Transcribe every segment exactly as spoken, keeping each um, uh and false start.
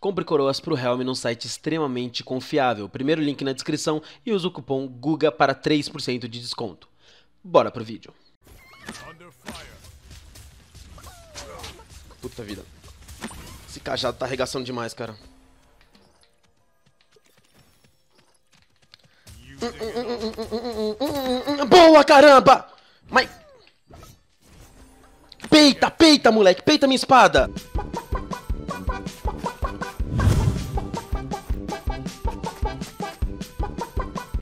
Compre coroas para o Realm num site extremamente confiável. Primeiro link na descrição e usa o cupom GUGA para três por cento de desconto. Bora pro vídeo. Puta vida. Esse cajado tá arregaçando demais, cara. Boa, caramba! Mas... Peita, peita, moleque! Peita minha espada!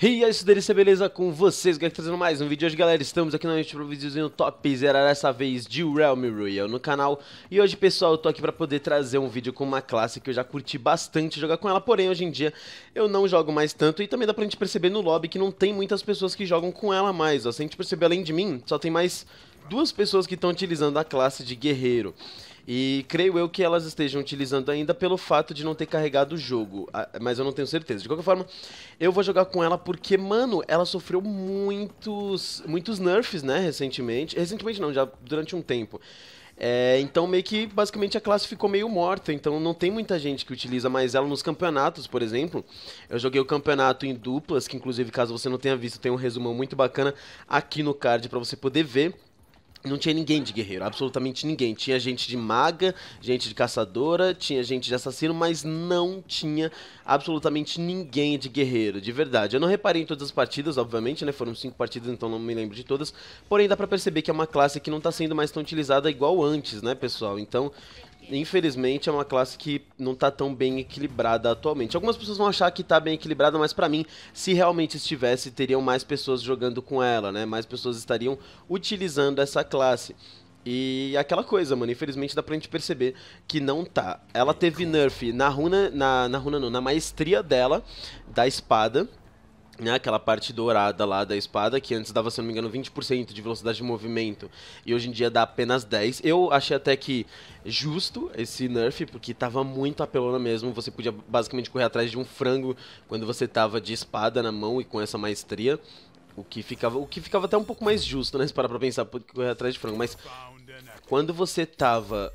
E é isso, delícia, beleza? Com vocês, galera, trazendo mais um vídeo hoje, galera. Estamos aqui novamente para um videozinho top zero, dessa vez de Realm Royale no canal. E hoje, pessoal, eu tô aqui para poder trazer um vídeo com uma classe que eu já curti bastante jogar com ela. Porém, hoje em dia, eu não jogo mais tanto. E também dá pra gente perceber no lobby que não tem muitas pessoas que jogam com ela mais, ó. Se a gente perceber, além de mim, só tem mais duas pessoas que estão utilizando a classe de guerreiro. E creio eu que elas estejam utilizando ainda pelo fato de não ter carregado o jogo, mas eu não tenho certeza. De qualquer forma, eu vou jogar com ela porque, mano, ela sofreu muitos, muitos nerfs, né, recentemente. Recentemente não, já durante um tempo. É, então meio que, basicamente, a classe ficou meio morta, então não tem muita gente que utiliza mais ela nos campeonatos, por exemplo. Eu joguei o campeonato em duplas, que inclusive, caso você não tenha visto, tem um resumão muito bacana aqui no card pra você poder ver. Não tinha ninguém de guerreiro, absolutamente ninguém. Tinha gente de maga, gente de caçadora, tinha gente de assassino, mas não tinha absolutamente ninguém de guerreiro, de verdade. Eu não reparei em todas as partidas, obviamente, né? Foram cinco partidas, então não me lembro de todas. Porém, dá pra perceber que é uma classe que não tá sendo mais tão utilizada igual antes, né, pessoal? Então... infelizmente é uma classe que não tá tão bem equilibrada atualmente. Algumas pessoas vão achar que tá bem equilibrada, mas pra mim, se realmente estivesse, teriam mais pessoas jogando com ela, né? Mais pessoas estariam utilizando essa classe. E aquela coisa, mano, infelizmente dá pra gente perceber que não tá. Ela teve nerf na runa, na, na runa não, na maestria dela, da espada, né, aquela parte dourada lá da espada, que antes dava, se não me engano, vinte por cento de velocidade de movimento, e hoje em dia dá apenas dez. Eu achei até que justo esse nerf, porque tava muito apelona mesmo. Você podia basicamente correr atrás de um frango quando você tava de espada na mão e com essa maestria, o que ficava, o que ficava até um pouco mais justo, né, se parar pra pensar, correr atrás de frango. Mas quando você tava...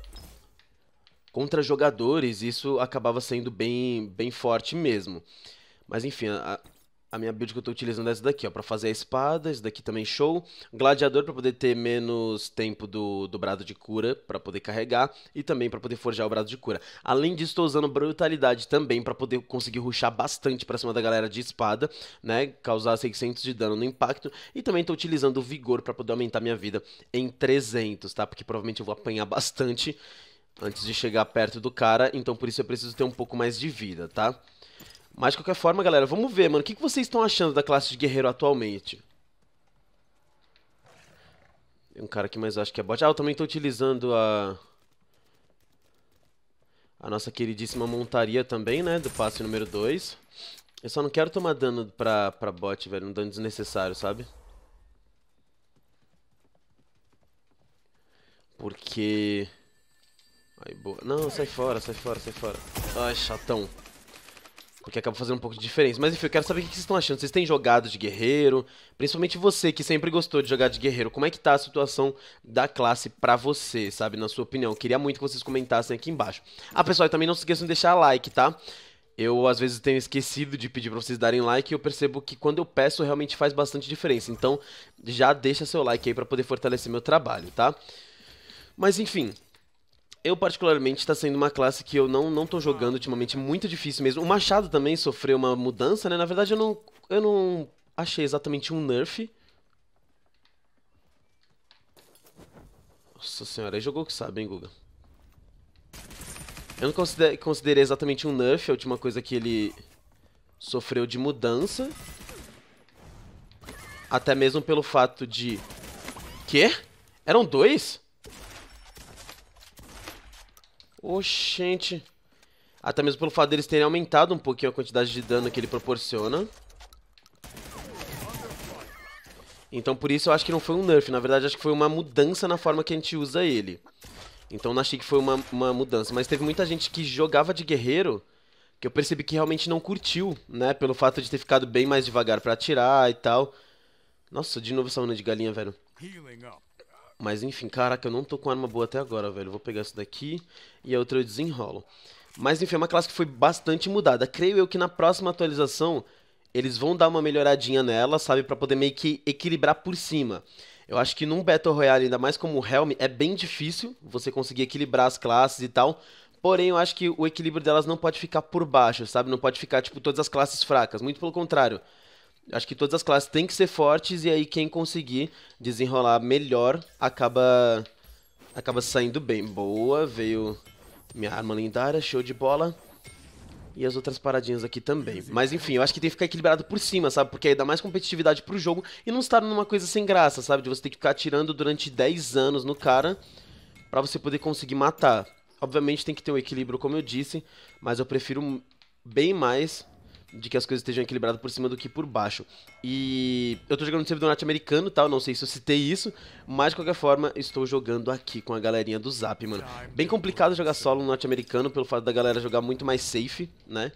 contra jogadores, isso acabava sendo bem, bem forte mesmo. Mas enfim, a... a minha build que eu tô utilizando é essa daqui, ó, pra fazer a espada, esse daqui também show. Gladiador pra poder ter menos tempo do, do brado de cura, pra poder carregar, e também pra poder forjar o brado de cura. Além disso, tô usando brutalidade também pra poder conseguir rushar bastante pra cima da galera de espada, né, causar seiscentos de dano no impacto. E também tô utilizando o vigor pra poder aumentar minha vida em trezentos, tá, porque provavelmente eu vou apanhar bastante antes de chegar perto do cara, então por isso eu preciso ter um pouco mais de vida, tá? Mas, de qualquer forma, galera, vamos ver, mano. O que vocês estão achando da classe de guerreiro atualmente? Tem um cara aqui, mas eu acho que é bot. Ah, eu também tô utilizando a... a nossa queridíssima montaria também, né? Do passe número dois. Eu só não quero tomar dano pra, pra bot, velho. Um dano desnecessário, sabe? Porque... aí, boa. Não, sai fora, sai fora, sai fora. Ai, chatão. Porque acaba fazendo um pouco de diferença. Mas enfim, eu quero saber o que vocês estão achando. Vocês têm jogado de guerreiro? Principalmente você, que sempre gostou de jogar de guerreiro. Como é que tá a situação da classe pra você, sabe? Na sua opinião. Eu queria muito que vocês comentassem aqui embaixo. Ah, pessoal, e também não se esqueçam de deixar like, tá? Eu, às vezes, tenho esquecido de pedir pra vocês darem like e eu percebo que quando eu peço, realmente faz bastante diferença. Então, já deixa seu like aí pra poder fortalecer meu trabalho, tá? Mas enfim... eu, particularmente, tá sendo uma classe que eu não, não tô jogando ultimamente, muito difícil mesmo. O Machado também sofreu uma mudança, né? Na verdade, eu não, eu não achei exatamente um nerf. Nossa senhora, aí jogou o que sabe, hein, Guga? Eu não considerei, considerei exatamente um nerf, a última coisa que ele sofreu de mudança. Até mesmo pelo fato de... quê? Eram dois? Oxente. Até mesmo pelo fato deles terem aumentado um pouquinho a quantidade de dano que ele proporciona. Então por isso eu acho que não foi um nerf. Na verdade acho que foi uma mudança na forma que a gente usa ele. Então não achei que foi uma, uma mudança. Mas teve muita gente que jogava de guerreiro que eu percebi que realmente não curtiu, né? Pelo fato de ter ficado bem mais devagar pra atirar e tal. Nossa, de novo essa onda de galinha, velho. Mas enfim, caraca, eu não tô com arma boa até agora, velho. Vou pegar isso daqui e a outra eu desenrolo. Mas enfim, é uma classe que foi bastante mudada. Creio eu que na próxima atualização eles vão dar uma melhoradinha nela, sabe? Pra poder meio que equilibrar por cima. Eu acho que num Battle Royale, ainda mais como o Realm, é bem difícil você conseguir equilibrar as classes e tal. Porém, eu acho que o equilíbrio delas não pode ficar por baixo, sabe? Não pode ficar, tipo, todas as classes fracas. Muito pelo contrário. Acho que todas as classes têm que ser fortes e aí quem conseguir desenrolar melhor acaba acaba saindo bem. Boa, veio minha arma lendária, show de bola. E as outras paradinhas aqui também. Mas enfim, eu acho que tem que ficar equilibrado por cima, sabe? Porque aí dá mais competitividade pro jogo e não estar numa coisa sem graça, sabe? De você ter que ficar atirando durante dez anos no cara pra você poder conseguir matar. Obviamente tem que ter um equilíbrio, como eu disse, mas eu prefiro bem mais de que as coisas estejam equilibradas por cima do que por baixo. E eu tô jogando no servidor norte-americano, tá? Eu não sei se eu citei isso, mas de qualquer forma estou jogando aqui com a galerinha do Zap, mano. Bem complicado jogar solo no norte-americano, pelo fato da galera jogar muito mais safe, né?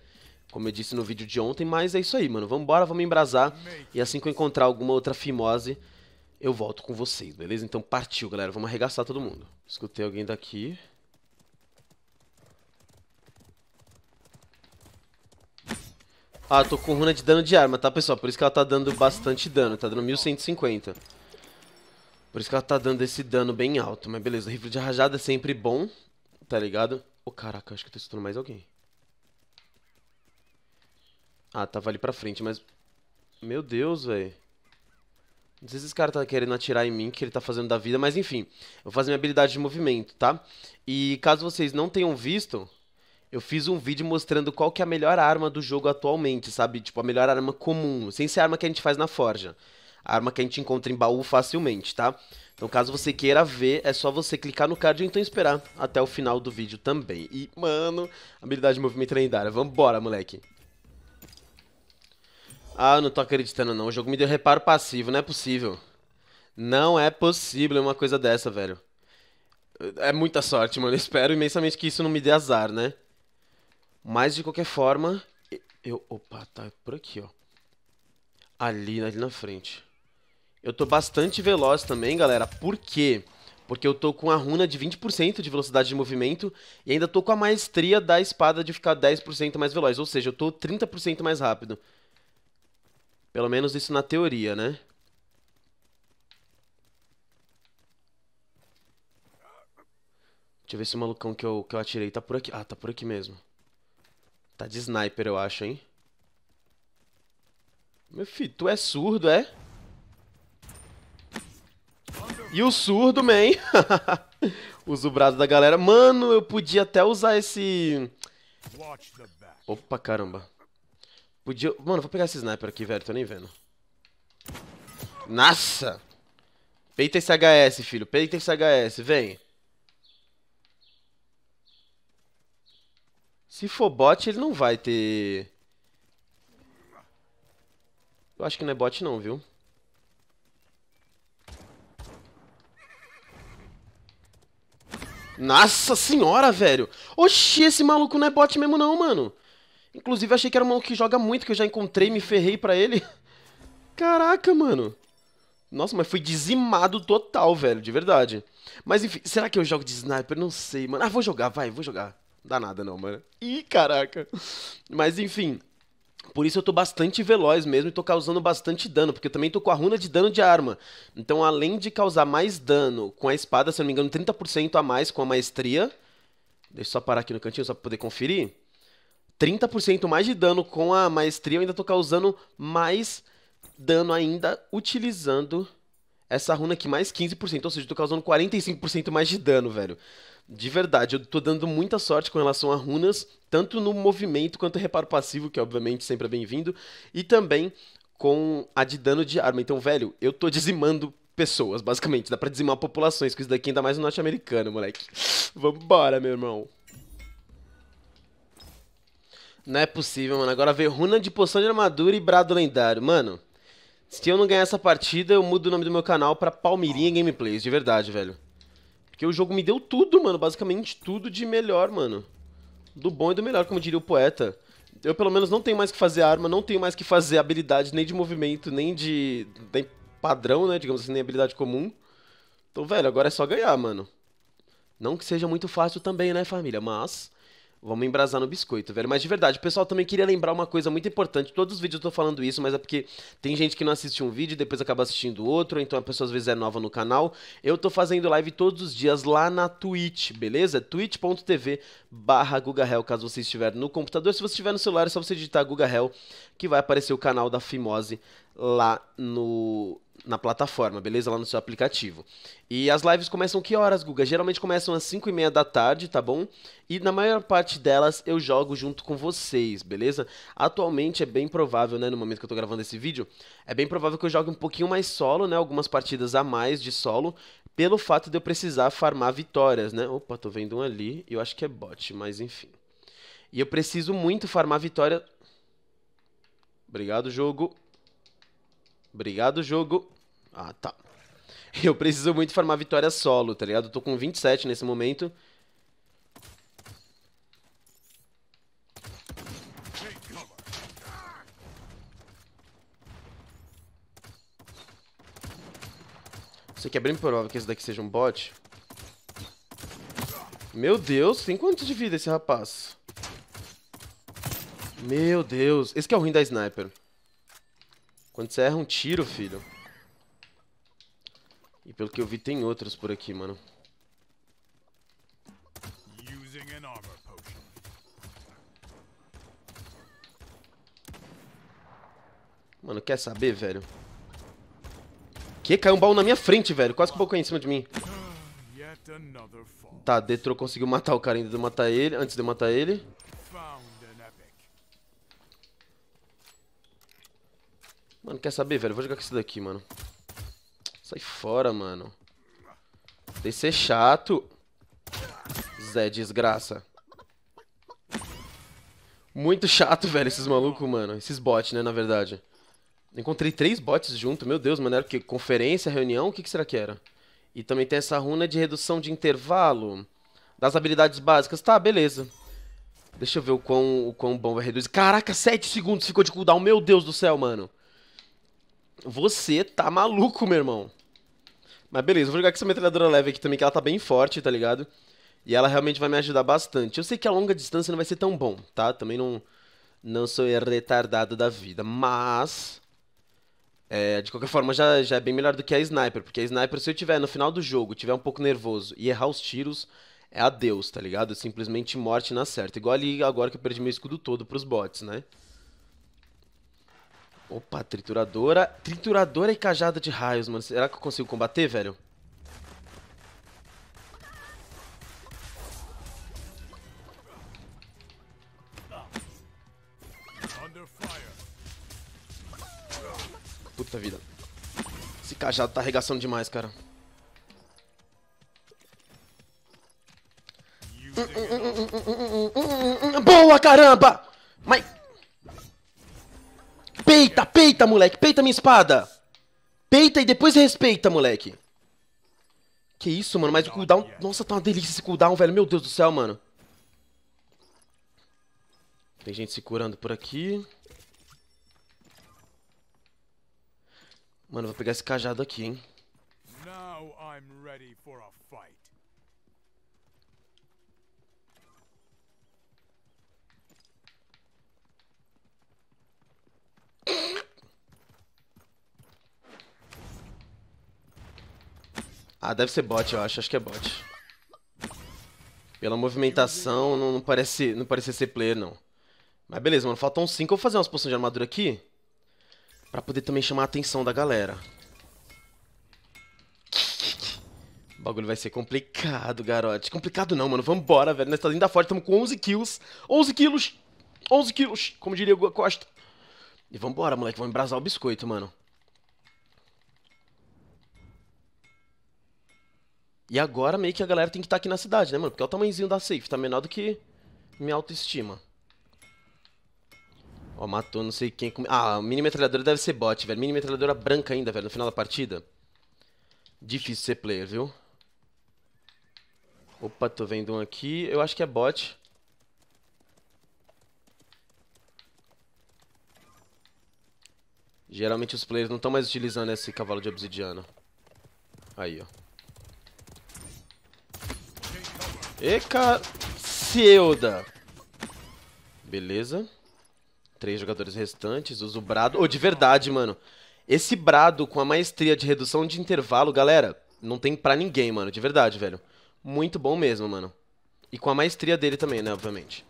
Como eu disse no vídeo de ontem, mas é isso aí, mano. Vambora, vamos embrasar. E assim que eu encontrar alguma outra fimose, eu volto com vocês, beleza? Então partiu, galera. Vamos arregaçar todo mundo. Escutei alguém daqui. Ah, tô com runa de dano de arma, tá, pessoal? Por isso que ela tá dando bastante dano, tá dando mil cento e cinquenta. Por isso que ela tá dando esse dano bem alto, mas beleza. O rifle de rajada é sempre bom, tá ligado? Ô, caraca, acho que eu tô escutando mais alguém. Ah, tava ali pra frente, mas... Meu Deus, velho. Não sei se esse cara tá querendo atirar em mim, que ele tá fazendo da vida, mas enfim. Eu vou fazer minha habilidade de movimento, tá? E caso vocês não tenham visto... Eu fiz um vídeo mostrando qual que é a melhor arma do jogo atualmente, sabe? Tipo, a melhor arma comum, sem ser a arma que a gente faz na forja. A arma que a gente encontra em baú facilmente, tá? Então, caso você queira ver, é só você clicar no card ou então esperar até o final do vídeo também. E, mano, habilidade de movimento lendária. Vambora, moleque. Ah, eu não tô acreditando, não. O jogo me deu reparo passivo, não é possível. Não é possível uma coisa dessa, velho. É muita sorte, mano. Eu espero imensamente que isso não me dê azar, né? Mas, de qualquer forma, eu... Opa, tá por aqui, ó. Ali, ali na frente. Eu tô bastante veloz também, galera. Por quê? Porque eu tô com a runa de vinte por cento de velocidade de movimento e ainda tô com a maestria da espada de ficar dez por cento mais veloz. Ou seja, eu tô trinta por cento mais rápido. Pelo menos isso na teoria, né? Deixa eu ver se o malucão que eu, que eu atirei tá por aqui. Ah, tá por aqui mesmo. Tá de sniper, eu acho, hein? Meu filho, tu é surdo, é? E o surdo, man! Usa o braço da galera. Mano, eu podia até usar esse... Opa, caramba. Podia... Mano, vou pegar esse sniper aqui, velho. Tô nem vendo. Nossa! Peita esse H S, filho. Peita esse H S. Vem. Se for bot, ele não vai ter... Eu acho que não é bot não, viu? Nossa senhora, velho! Oxi, esse maluco não é bot mesmo não, mano! Inclusive, achei que era um maluco que joga muito, que eu já encontrei, me ferrei pra ele. Caraca, mano! Nossa, mas foi dizimado total, velho, de verdade. Mas enfim, será que eu jogo de sniper? Não sei, mano. Ah, vou jogar, vai, vou jogar. Não dá nada não, mano. Ih, caraca. Mas enfim, por isso eu tô bastante veloz mesmo e tô causando bastante dano, porque eu também tô com a runa de dano de arma. Então, além de causar mais dano com a espada, se eu não me engano, trinta por cento a mais com a maestria. Deixa eu só parar aqui no cantinho só pra poder conferir. trinta por cento mais de dano com a maestria, eu ainda tô causando mais dano ainda utilizando essa runa aqui, mais quinze por cento, ou seja, eu tô causando quarenta e cinco por cento mais de dano, velho. De verdade, eu tô dando muita sorte com relação a runas, tanto no movimento quanto reparo passivo, que obviamente sempre é bem-vindo, e também com a de dano de arma. Então, velho, eu tô dizimando pessoas, basicamente. Dá pra dizimar populações, com isso daqui ainda mais no norte-americano, moleque. Vambora, meu irmão. Não é possível, mano. Agora veio runa de poção de armadura e brado lendário. Mano, se eu não ganhar essa partida, eu mudo o nome do meu canal pra Palmirinha Gameplays, de verdade, velho. Porque o jogo me deu tudo, mano, basicamente tudo de melhor, mano. Do bom e do melhor, como diria o poeta. Eu, pelo menos, não tenho mais que fazer arma, não tenho mais que fazer habilidade nem de movimento, nem de... Nem padrão, né, digamos assim, nem habilidade comum. Então, velho, agora é só ganhar, mano. Não que seja muito fácil também, né, família, mas... Vamos embrasar no biscoito, velho. Mas de verdade, pessoal, também queria lembrar uma coisa muito importante. Todos os vídeos eu tô falando isso, mas é porque tem gente que não assiste um vídeo e depois acaba assistindo outro. Então a pessoa às vezes é nova no canal. Eu tô fazendo live todos os dias lá na Twitch, beleza? twitch ponto tv barra GugaHell, caso você estiver no computador. Se você estiver no celular, é só você digitar GugaHell, que vai aparecer o canal da Fimose lá no... na plataforma, beleza? Lá no seu aplicativo. E as lives começam que horas, Guga? Geralmente começam às cinco e meia da tarde, tá bom? E na maior parte delas eu jogo junto com vocês, beleza? Atualmente é bem provável, né, no momento que eu tô gravando esse vídeo, é bem provável que eu jogue um pouquinho mais solo, né? Algumas partidas a mais de solo, pelo fato de eu precisar farmar vitórias, né? Opa, tô vendo um ali, eu acho que é bot, mas enfim. E eu preciso muito farmar vitória... Obrigado, jogo. Obrigado, jogo. Ah, tá. Eu preciso muito farmar vitória solo, tá ligado? Eu tô com vinte e sete nesse momento. Isso aqui é bem provável que esse daqui seja um bot. Meu Deus, tem quanto de vida esse rapaz? Meu Deus. Esse que é o ruim da sniper. Quando você erra um tiro, filho. E pelo que eu vi, tem outros por aqui, mano. Mano, quer saber, velho? Que? Caiu um baú na minha frente, velho. Quase que o baú caiu em cima de mim. Tá, Detro conseguiu matar o cara ainda de eu matar ele, antes de eu matar ele. Mano, quer saber, velho? Vou jogar com esse daqui, mano. Sai fora, mano. Desse é chato. Zé, desgraça. Muito chato, velho, esses malucos, mano. Esses bots, né, na verdade. Encontrei três bots junto. Meu Deus, mano. Era o quê? Conferência, reunião? O que, que será que era? E também tem essa runa de redução de intervalo das habilidades básicas. Tá, beleza. Deixa eu ver o quão, o quão bom vai reduzir. Caraca, sete segundos ficou de cooldown. Meu Deus do céu, mano. Você tá maluco, meu irmão. Mas beleza, vou jogar com essa metralhadora leve aqui também, que ela tá bem forte, tá ligado? E ela realmente vai me ajudar bastante. Eu sei que a longa distância não vai ser tão bom, tá? Também não, não sou retardado da vida, mas... É, de qualquer forma, já, já é bem melhor do que a sniper, porque a sniper, se eu tiver no final do jogo, tiver um pouco nervoso e errar os tiros, é adeus, tá ligado? Simplesmente morte na certa. Igual ali agora que eu perdi meu escudo todo pros bots, né? Opa, trituradora. Trituradora e cajada de raios, mano. Será que eu consigo combater, velho? Puta vida. Esse cajado tá arregaçando demais, cara. Boa, caramba! Mas... Peita, peita, moleque. Peita minha espada. Peita e depois respeita, moleque. Que isso, mano. Mas o cooldown... Nossa, tá uma delícia esse cooldown, velho. Meu Deus do céu, mano. Tem gente se curando por aqui. Mano, vou pegar esse cajado aqui, hein. Ah, deve ser bot, eu acho. Acho que é bot. Pela movimentação, não, não parece, não parece ser player, não. Mas beleza, mano. Faltam cinco. Eu vou fazer umas poções de armadura aqui. Pra poder também chamar a atenção da galera. O bagulho vai ser complicado, garote. Complicado não, mano. Vambora, velho. Nós tá linda forte. Tamo com onze kills. onze quilos. onze quilos. Como diria o Guga Costa. E vambora, moleque. Vamos embrasar o biscoito, mano. E agora meio que a galera tem que estar tá aqui na cidade, né, mano? Porque olha o tamanhozinho da safe, tá menor do que minha autoestima. Ó, matou não sei quem... Com... Ah, a mini metralhadora deve ser bot, velho. Mini metralhadora branca ainda, velho, no final da partida. Difícil ser player, viu? Opa, tô vendo um aqui. Eu acho que é bot. Geralmente os players não estão mais utilizando esse cavalo de obsidiana. Aí, ó. Eca... Ceuda. Beleza. Três jogadores restantes. Usa o brado. Oh, de verdade, mano. Esse brado com a maestria de redução de intervalo, galera, não tem pra ninguém, mano. De verdade, velho. Muito bom mesmo, mano. E com a maestria dele também, né, obviamente.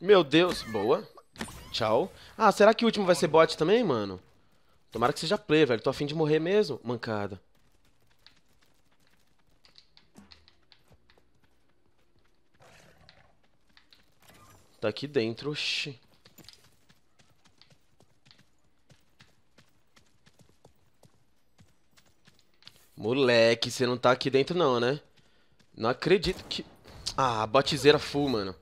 Meu Deus. Boa. Tchau. Ah, será que o último vai ser bot também, mano? Tomara que seja play, velho. Tô afim de morrer mesmo. Mancada. Tá aqui dentro. Oxi. Moleque, você não tá aqui dentro não, né? Não acredito que... Ah, botzeira full, mano.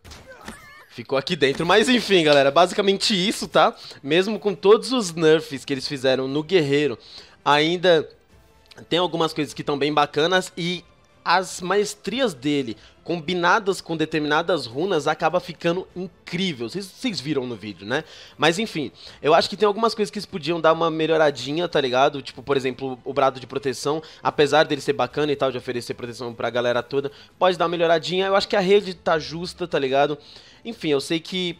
Ficou aqui dentro. Mas enfim, galera, basicamente isso, tá? Mesmo com todos os nerfs que eles fizeram no guerreiro, ainda tem algumas coisas que estão bem bacanas e as maestrias dele, combinadas com determinadas runas, acaba ficando incrível. Vocês viram no vídeo, né? Mas enfim, eu acho que tem algumas coisas que eles podiam dar uma melhoradinha, tá ligado? Tipo, por exemplo, o brado de proteção, apesar dele ser bacana e tal, de oferecer proteção pra galera toda, pode dar uma melhoradinha. Eu acho que a rede tá justa, tá ligado? Enfim, eu sei que...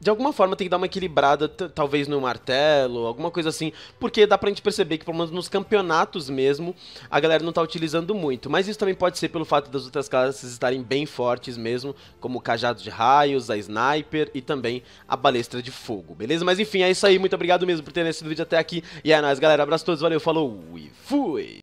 de alguma forma tem que dar uma equilibrada, talvez no martelo, alguma coisa assim, porque dá pra gente perceber que, pelo menos nos campeonatos mesmo, a galera não tá utilizando muito. Mas isso também pode ser pelo fato das outras classes estarem bem fortes mesmo, como o cajado de raios, a sniper e também a balestra de fogo, beleza? Mas enfim, é isso aí, muito obrigado mesmo por terem assistido o vídeo até aqui, e é nóis, galera, abraço a todos, valeu, falou e fui!